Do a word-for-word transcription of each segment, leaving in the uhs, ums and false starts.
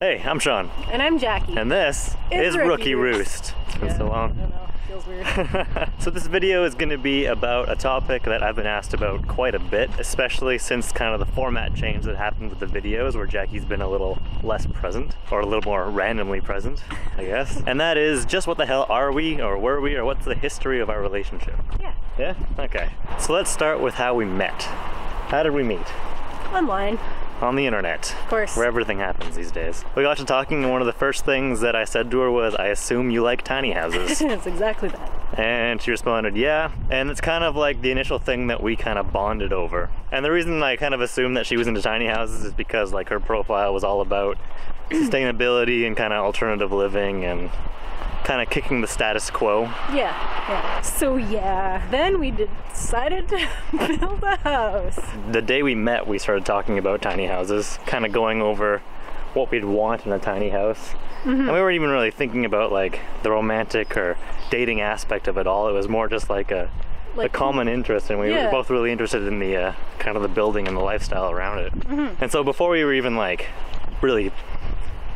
Hey, I'm Sean. And I'm Jackie. And this it's is Rookie, Rookie Roost. Roost. It's been yeah, so long. I don't know. It feels weird. So this video is going to be about a topic that I've been asked about quite a bit, especially since kind of the format change that happened with the videos where Jackie's been a little less present, or a little more randomly present, I guess. And that is just what the hell are we, or were we, or what's the history of our relationship? Yeah. Yeah? Okay. So let's start with how we met. How did we meet? Online. On the internet. Of course. Where everything happens these days. We got to talking and one of the first things that I said to her was, I assume you like tiny houses. That's exactly that. And she responded, yeah. And it's kind of like the initial thing that we kind of bonded over. And the reason I kind of assumed that she was into tiny houses is because like her profile was all about sustainability and kind of alternative living and kind of kicking the status quo. Yeah, yeah. So yeah, then we decided to build a house. The day we met, we started talking about tiny houses, kind of going over what we'd want in a tiny house. Mm-hmm. And we weren't even really thinking about like the romantic or dating aspect of it all. It was more just like a, like, a common interest, and we yeah. were both really interested in the uh, kind of the building and the lifestyle around it. Mm-hmm. And so before we were even like really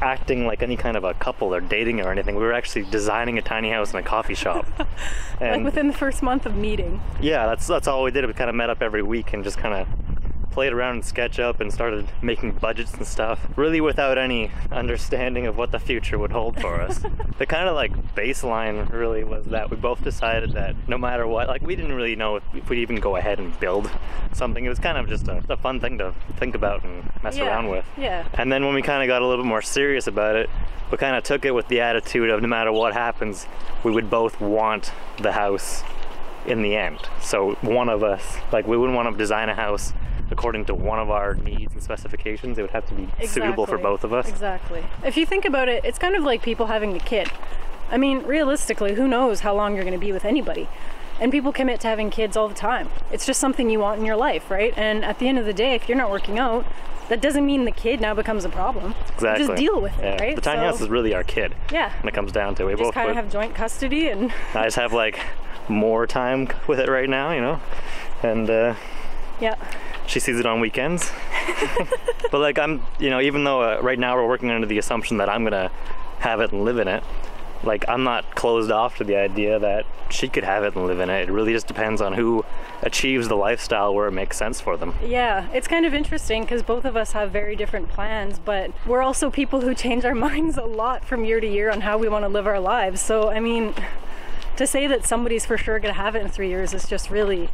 acting like any kind of a couple or dating or anything, we were actually designing a tiny house in a coffee shop. And like within the first month of meeting. Yeah, that's that's all we did. We kind of met up every week and just kind of played around in SketchUp and started making budgets and stuff, really without any understanding of what the future would hold for us. The kind of like baseline really was that we both decided that no matter what, like we didn't really know if, if we'd even go ahead and build something. It was kind of just a, a fun thing to think about and mess yeah, around with. Yeah. And then when we kind of got a little bit more serious about it, we kind of took it with the attitude of no matter what happens, we would both want the house in the end. So one of us, like we wouldn't want to design a house according to one of our needs and specifications. It would have to be exactly. suitable for both of us. Exactly. If you think about it, it's kind of like people having a kid. I mean, realistically, who knows how long you're going to be with anybody? And people commit to having kids all the time. It's just something you want in your life, right? And at the end of the day, if you're not working out, that doesn't mean the kid now becomes a problem. Exactly. You just deal with it, yeah. right? The tiny so, house is really our kid. Yeah. When it comes down to it. We, we both kind of have joint custody, and I just have like more time with it right now, you know? And uh, yeah. She sees it on weekends. But like I'm, you know, even though uh, right now we're working under the assumption that I'm gonna have it and live in it, like I'm not closed off to the idea that she could have it and live in it. It really just depends on who achieves the lifestyle where it makes sense for them. Yeah, it's kind of interesting because both of us have very different plans, but we're also people who change our minds a lot from year to year on how we want to live our lives. So I mean, to say that somebody's for sure gonna have it in three years is just really,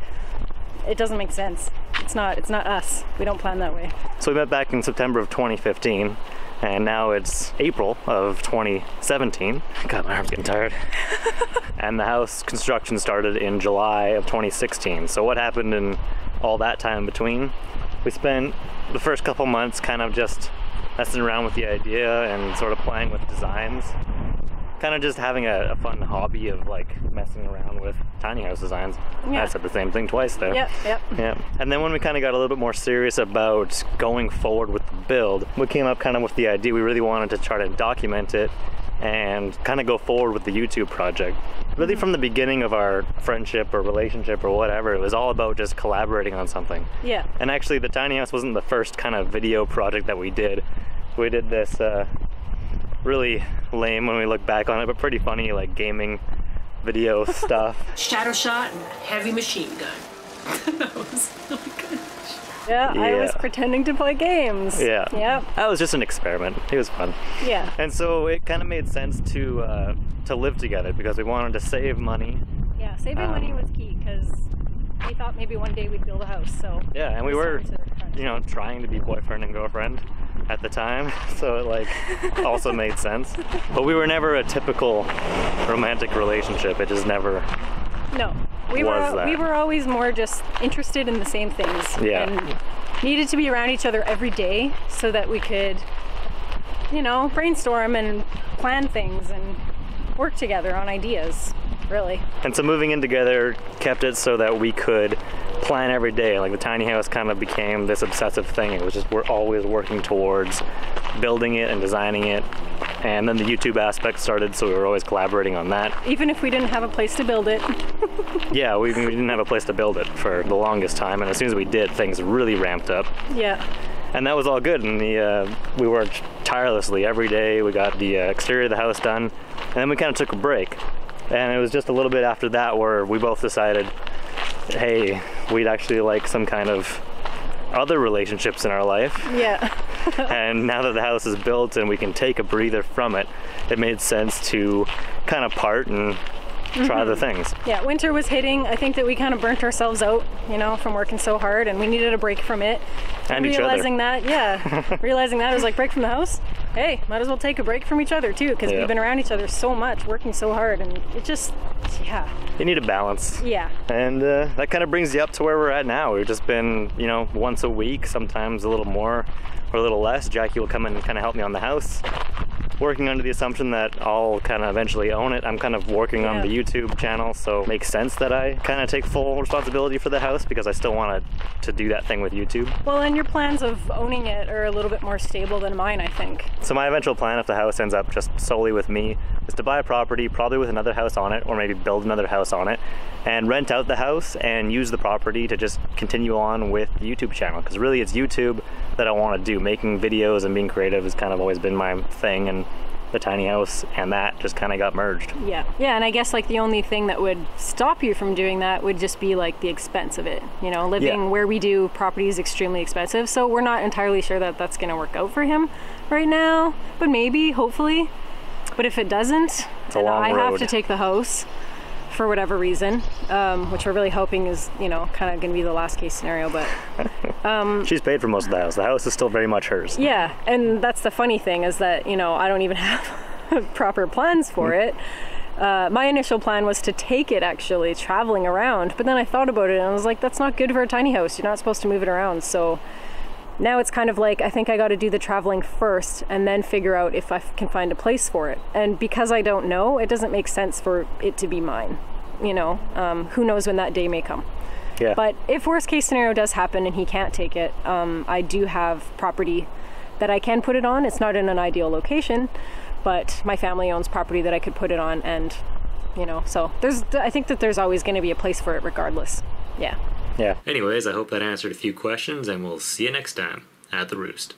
it doesn't make sense. It's not, it's not us. We don't plan that way. So we met back in September of twenty fifteen, and now it's April of twenty seventeen. God, my arm's getting tired. And the house construction started in July of twenty sixteen. So what happened in all that time between? We spent the first couple months kind of just messing around with the idea and sort of playing with designs. Kind of just having a, a fun hobby of like messing around with tiny house designs. Yeah. I said the same thing twice there. Yep, yep. Yeah. And then when we kind of got a little bit more serious about going forward with the build, we came up kind of with the idea we really wanted to try to document it and kind of go forward with the YouTube project. Really from the beginning of our friendship or relationship or whatever, it was all about just collaborating on something. Yeah. And actually the tiny house wasn't the first kind of video project that we did. We did this uh, really lame when we look back on it, but pretty funny, like gaming video stuff. Shadow shot and heavy machine gun. That was, oh my gosh. Yeah, yeah, I was pretending to play games. Yeah. Yep. That was just an experiment. It was fun. Yeah. And so it kind of made sense to uh, to live together because we wanted to save money. Yeah, saving um, money was key because we thought maybe one day we'd build a house. So yeah, and we were, you know, trying to be boyfriend and girlfriend at the time, so it like also made sense. But we were never a typical romantic relationship. It just never no we was were that. We were always more just interested in the same things, yeah, and needed to be around each other every day so that we could, you know, brainstorm and plan things and work together on ideas, really. And so moving in together kept it so that we could plan every day. Like the tiny house kind of became this obsessive thing. It was just, we're always working towards building it and designing it. And then the YouTube aspect started, so we were always collaborating on that. Even if we didn't have a place to build it. Yeah, we, we didn't have a place to build it for the longest time, and as soon as we did, things really ramped up. Yeah. and that was all good. And the uh, we worked tirelessly every day. We got the uh, exterior of the house done, and then we kind of took a break. And it was just a little bit after that where we both decided, hey, we'd actually like some kind of other relationships in our life. Yeah. And now that the house is built and we can take a breather from it, it made sense to kind of part and try mm-hmm. other things. Yeah, winter was hitting. I think that we kind of burnt ourselves out, you know, from working so hard, and we needed a break from it. And, and each realizing other. that, yeah, realizing that it was like, break from the house. Hey, might as well take a break from each other too, because yeah. we've been around each other so much, working so hard, and it just, yeah. You need a balance. Yeah. And uh, that kind of brings you up to where we're at now. We've just been, you know, once a week, sometimes a little more or a little less. Jackie will come in and kind of help me on the house. Working under the assumption that I'll kind of eventually own it. I'm kind of working yeah. on the YouTube channel, so it makes sense that I kind of take full responsibility for the house, because I still want to do that thing with YouTube. Well, and your plans of owning it are a little bit more stable than mine, I think. So my eventual plan, if the house ends up just solely with me, is to buy a property, probably with another house on it, or maybe build another house on it, and rent out the house and use the property to just continue on with the YouTube channel. Because really it's YouTube that I want to do. Making videos and being creative has kind of always been my thing, and the tiny house and that just kind of got merged. Yeah. Yeah, and I guess like the only thing that would stop you from doing that would just be like the expense of it. You know, living yeah. where we do, property is extremely expensive, so we're not entirely sure that that's going to work out for him right now, but maybe, hopefully. But if it doesn't, then I road. have to take the house for whatever reason, um, which we're really hoping is, you know, kind of going to be the last case scenario. But um, she's paid for most of the house. The house is still very much hers. Yeah, and that's the funny thing is that, you know, I don't even have proper plans for it. Uh, my initial plan was to take it actually traveling around, but then I thought about it and I was like, that's not good for a tiny house. You're not supposed to move it around. So now it's kind of like, I think I got to do the traveling first and then figure out if I can find a place for it. And because I don't know, it doesn't make sense for it to be mine. You know, um, who knows when that day may come. Yeah. But if worst case scenario does happen and he can't take it, um, I do have property that I can put it on. It's not in an ideal location, but my family owns property that I could put it on. And, you know, so there's, I think that there's always going to be a place for it regardless. Yeah. Yeah. Anyways, I hope that answered a few questions, and we'll see you next time at The Roost.